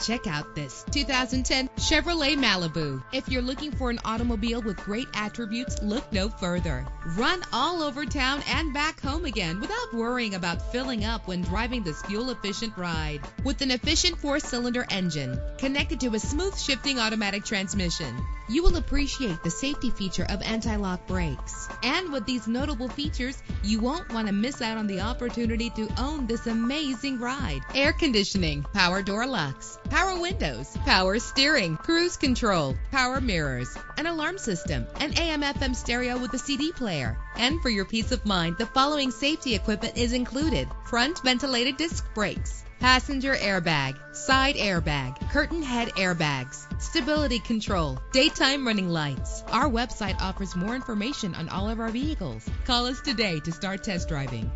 Check out this 2010 Chevrolet Malibu. If you're looking for an automobile with great attributes, look no further. Run all over town and back home again without worrying about filling up when driving this fuel-efficient ride. With an efficient 4-cylinder engine connected to a smooth shifting automatic transmission, you will appreciate the safety feature of anti-lock brakes. And with these notable features, you won't want to miss out on the opportunity to own this amazing ride. Air conditioning, power door locks, power windows, power steering, cruise control, power mirrors, an alarm system, an AM/FM stereo with a CD player. And for your peace of mind, the following safety equipment is included: front ventilated disc brakes, passenger airbag, side airbag, curtain head airbags, stability control, daytime running lights. Our website offers more information on all of our vehicles. Call us today to start test driving.